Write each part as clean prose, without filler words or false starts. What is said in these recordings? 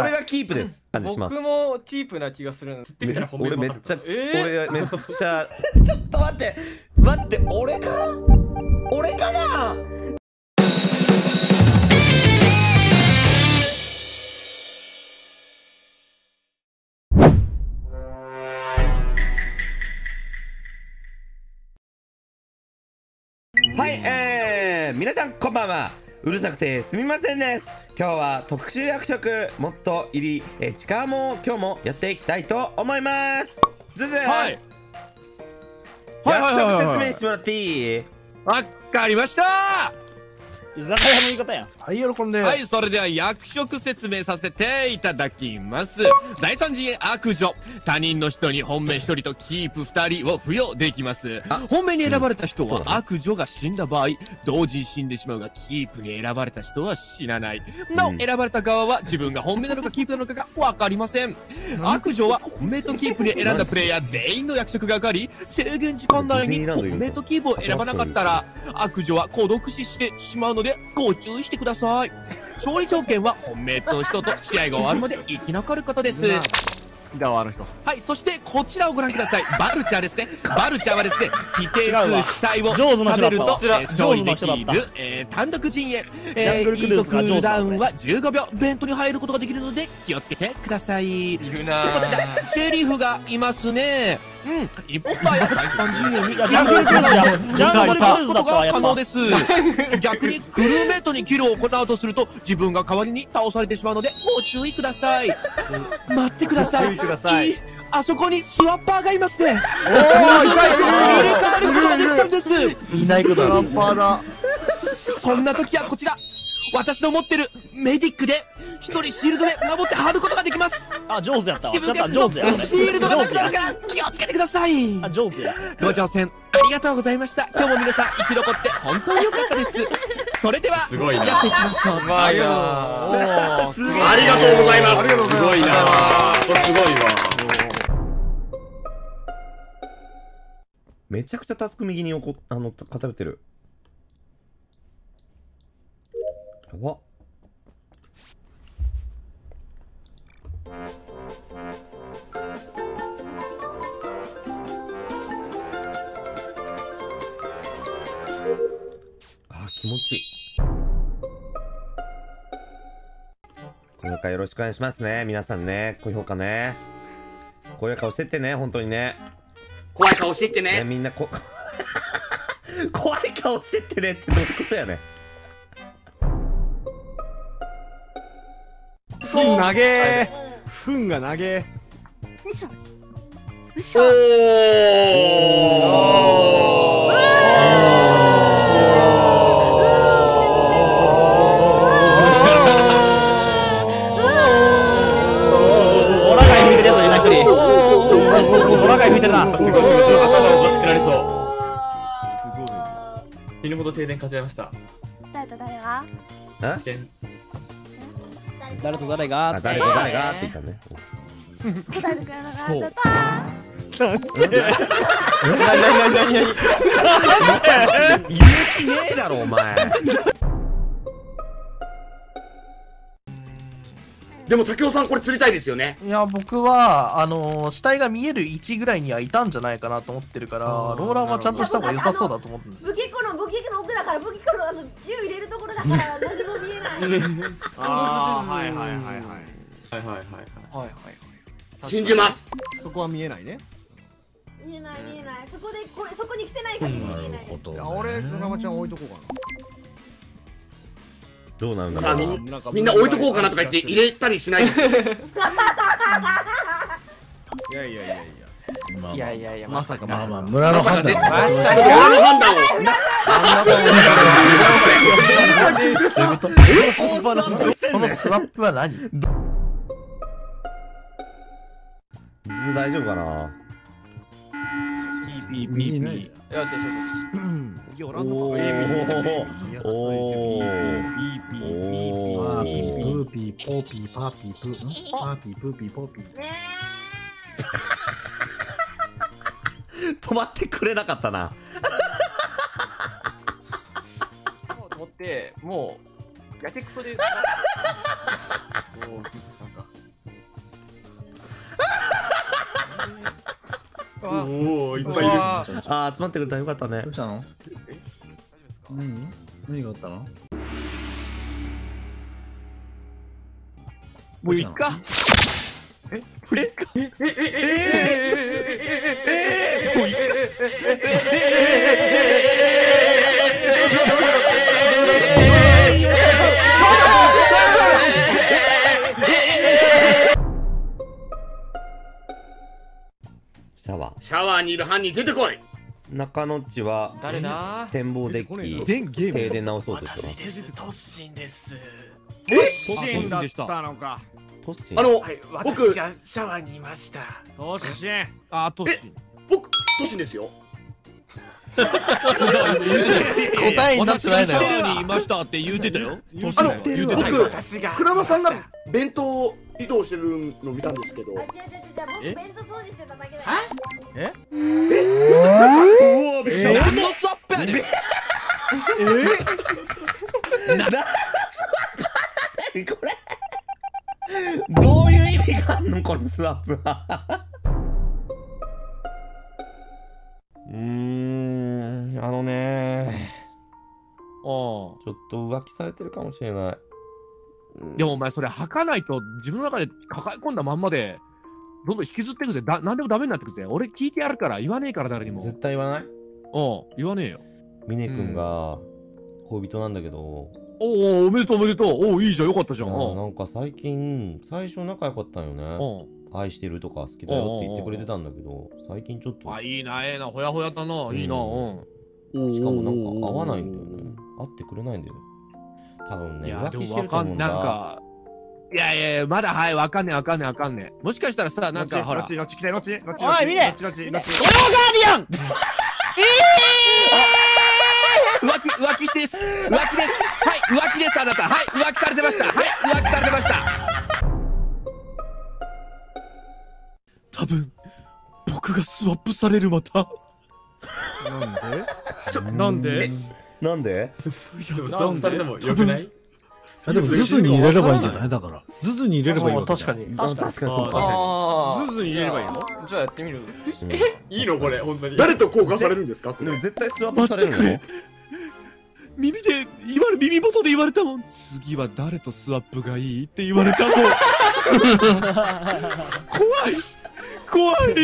俺がキープです。僕もキープな気がする。釣ってみたら本命分かるから。俺めっちゃ。ちょっと待って。待って、俺かな。はい、皆さんこんばんは。うるさくてすみませんです。今日は特殊役職もっと入りちかも今日もやっていきたいと思います。ズズ、はい役職説明してもらっていい？わかりました。居酒屋の言い方やん。はい喜んで。はい、それでは役職説明させていただきます。第三次元悪女、他人の人に本命1人とキープ2人を付与できます。本命に選ばれた人は悪女が死んだ場合同時に死んでしまうが、キープに選ばれた人は死なない。なお選ばれた側は自分が本命なのかキープなのかが分かりません。悪女は本命とキープに選んだプレイヤー全員の役職が上がり、制限時間内に本命とキープを選ばなかったら悪女は孤独死してしまうのでご注意してください。勝利条件は本命と人と試合が終わるまで生き残ることです。好きだわあの人。はい、そしてこちらをご覧ください。バルチャーですね。バルチャーはですね、規定数死体を食べると勝利できる、単独陣営、イートクールダウンは15秒、ベントに入ることができるので気をつけてください。いるなー。シェリフがいますね。うん、一歩前は第三陣営に逆に行くことが可能です。逆にクルーメイトにキルを行うとすると自分が代わりに倒されてしまうのでご注意ください。待ってください。あそこにスワッパーがいますね。おお、いないことだ。スワッパーだ。そんな時はこちら、私の持ってるメディックで一人シールドで守って張ることができます。あ、上手やったわ。シールドがなくなるから気をつけてください。あ、上手や。ご乗船ありがとうございました。今日も皆さん生き残って本当に良かったです。それではやっていきましょう。ありがとうございます。すごいな。すごいわ。めちゃくちゃタスク右に偏ってる。やばっ。あ、気持ちいい。今回よろしくお願いしますね。皆さんね、高評価ね。こういう顔してってね、本当にね。怖い顔してってね。みんな怖い顔してってねってどういうことやね。投げー、ふんが投げー。うしょうしょ。おらがい吹いてるやついない一人。おらがい吹いてるな。すごい、頭おかしくなりそう。死ぬほど停電かち合いました。誰と誰が？誰と誰がって言ったね。勇気ねえだろお前。でも竹雄さんこれ釣りたいですよね。いや僕は死体が見える位置ぐらいにはいたんじゃないかなと思ってるから、ローラーはちゃんとした方が良さそうだと思ってる。武器庫の奥だから、武器庫の銃入れるところだから何も見えない。ああはいはいはいはいはいはいはいはいはい。信じます。そこは見えないね。見えない見えない。そこでこれそこに来てないから見えない。俺ドラマちゃん置いとこうかな。どうなんだろうな。みんな置いとこうかなとか言って入れたりしない。いやいやいやいや。いやいやいや、まさかまあまあ村の判断。村の判断を。このスワップは何？大丈夫かな？ミー。止まってくれなかったな。もうやけくそで。おお、キッズさんか。おお、いっぱいいる。ああ、集まってくれた、よかったね。どうしたの？何があったの？もういっか。え、フレ？シャワーにいる犯人出てこい。中野っちは誰だ？展望デッキ停電直そうとしてます。私です。トッシンです。トッシンだったのか。僕がシャワーにいました。トッシン。あ、トッシン。僕トッシンですよ。答えになってないのよ。シャワーにいましたって言うてたよ。僕倉間さんが弁当を移動してるの見たんですけど。え？弁当掃除してただけだよ。え？え？うわ、めっちゃ重さっぺ。これどういう意味があんのこのスワップは。ちょっと浮気されてるかもしれない。でもお前それ吐かないと自分の中で抱え込んだまんまでどんどん引きずっていくぜ。何でもダメになってくぜ。俺聞いてやるから言わねえから、誰にも絶対言わない。おう、言わねえよ。ミネ君が恋人なんだけど、おお、おめでとうおめでとう。おお、いいじゃん、よかったじゃん。なんか最近、最初仲良かったんよね。愛してるとか好きだよって言ってくれてたんだけど、最近ちょっと、あ、いいな、ええな、ほやほやだな、いいな。しかもなんか合わないんだよね。会ってくれないんだよね。多分ね、浮気してると思うんだ。なんか、いやいやいや、まだ、はい、わかんねえわかんねえわかんねえ。もしかしたらさ、なんかほら、おい、見れ！これをガーディアン！浮気です。はい、浮気です、あなた。はい、浮気されてました。はい、浮気されてました。多分、僕がスワップされる、また。なんで？そうされてもよくない？でもズズに入れればいいんじゃない？だからズズに入れればいい。確かにそうか。ズズに入れればいいの？じゃあやってみる。いいのこれ本当に？誰と交換されるんですか？絶対スワップされるの。耳で言われ、耳元で言われたもん。次は誰とスワップがいいって言われたもん。怖い。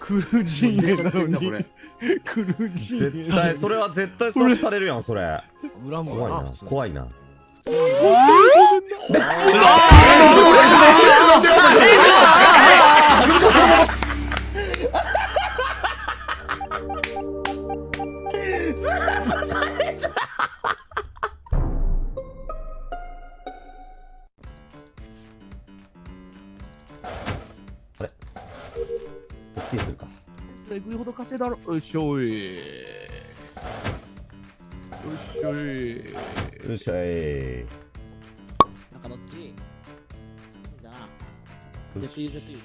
クルージンエなのにクルージンエ。絶対それは絶対そうされるやんそれ。怖いな。えぐいほど稼いだろ。よっしょい。なんかどっちいいだな。絶対。よ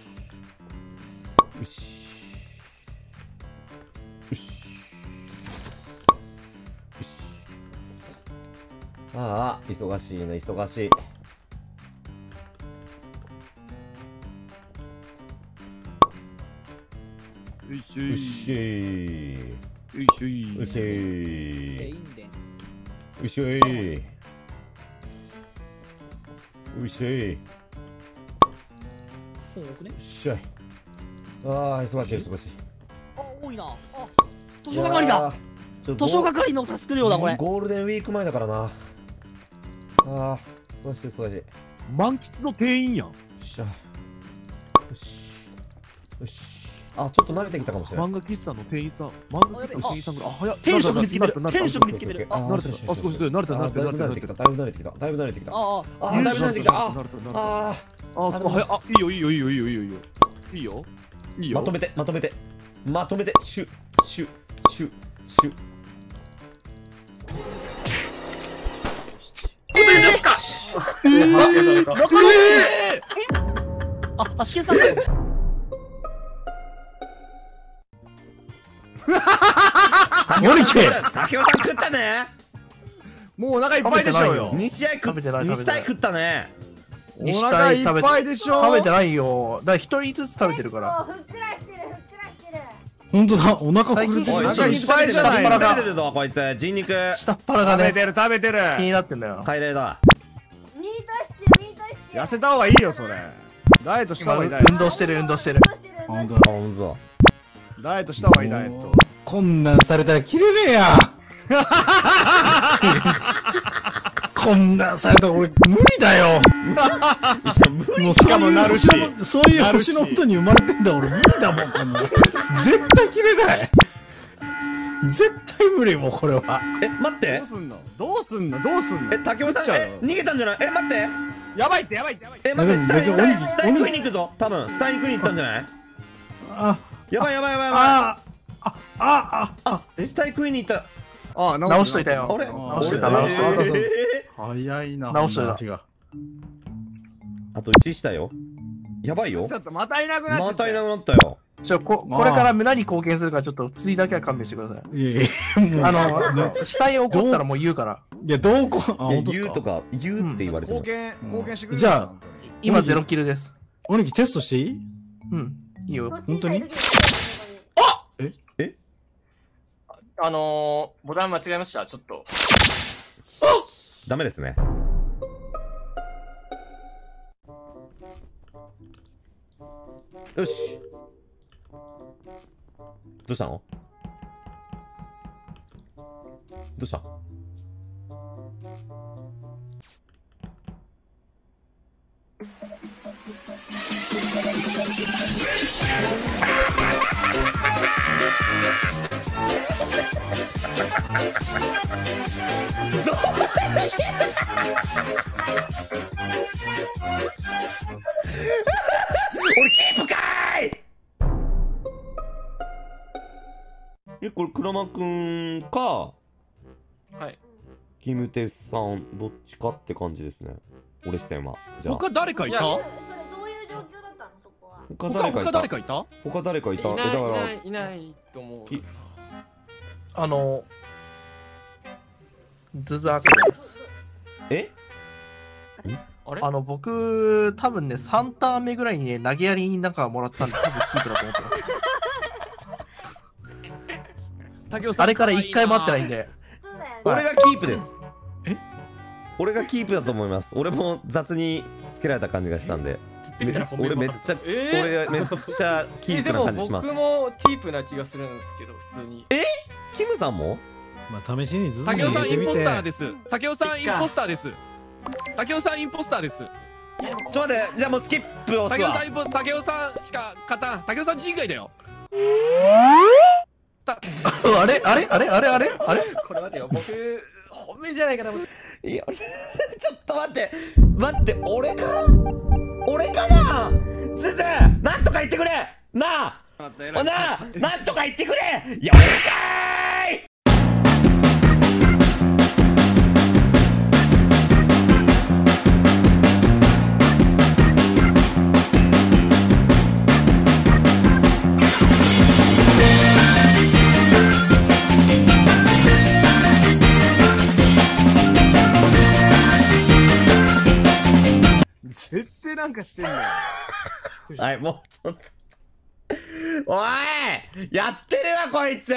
し。ああ、忙しい。うっしょい。ああ、忙しい。あ、多いな。あ、図書係だ。図書係のタスク量だこれ。ゴールデンウィーク前だからな。ああ、忙しい。満喫の定員やん。よし。あ、ちょっと慣れてきたかもしれない。漫画喫茶の店員さん、ぐらい。あ、早っ。転職見つけてる。あ、慣れてきた。あ、いいよ。まとめて。シュ。あ、しけさん。竹雄さん食ったね。もうお腹いっぱいでしょうよ。2試合食ったね。お腹いっぱいでしょ。食べてないよ。だから一人ずつ食べてるから。ふっくらしてる、ふっくらしてる。本当だ、お腹膨れてる。お腹いっぱいじゃない。下っ腹出てるぞ、こいつ。人肉。下っ腹がね。食べてる、食べてる。気になってんだよ。海嶺だ。ミートシチュー、ミートシチュー。痩せた方がいいよ、それ。ダイエットした方がいい。運動してる、運動してる。本当だ、本当だ。ダイエットした方がいい、ダイエット。こんなんされたら切れねえや。こんなされたら俺無理だよ。もうしかもなるし、そういう星の音に生まれてんだ俺無理だもん。こんな絶対切れない。絶対無理もうこれは。え、待って。どうすんの？どうすんの？どうすんの？え、竹本さん逃げたんじゃない？え、待って。やばいってやばいってやばいって。え、待って。下に食いに行くぞ。多分下に食いに行ったんじゃない？あ、やばいやばいやばいやばい。下に食いに行った。あ、直しといたよ。あれ？直しといた直しといた。早いな。直しといた。あと1したよ。やばいよ。ちょっとまたいなくなった。またいなくなったよ。これから村に貢献するからちょっと釣りだけは勘弁してください。いやいや、死体を怒ったらもう言うから。いや、どうこ言うとか言うって言われて。貢献してくれ。じゃあ今ゼロキルです。おにきテストしていい？うん。いいよ。本当に？あっ！え？ボタン間違えました、ちょっと。ダメですね。よし。どうしたの？どうした？俺キープかーい。え、これクラマくんか、はいキムテスさんどっちかって感じですね。俺した今。じゃあ他誰かいた？他誰かいた？他誰かいた？いないと思う。ズズアクです。え？あれ？僕多分ね3ターン目ぐらいにね投げやりになんかもらったんで多分キープだと思ってます。あれから1回待ってないんで。俺がキープです。え？俺がキープだと思います。俺も雑につけられた感じがしたんで。俺めっちゃ、俺めっちゃキープな感じします。でも僕もキープな気がするんですけど普通に。え？キムさんも？まあ試しにずっと。武雄さんインポスターです。武雄さんインポスターです。武雄さんインポスターです。ちょっと待って、じゃあもうスキップを押すわ。武雄さんしか勝たん。武雄さん人外だよ。あれあれあれあれあれあれ、これ待てよ、僕本命じゃないかな。もしいやちょっと待って待って、俺かなズズなんとか言ってくれなあなあ、なんとか言ってくれ。いや俺かーい。絶対なんかしてんのよ。はい、もうちょっとおいやってるわこいつ。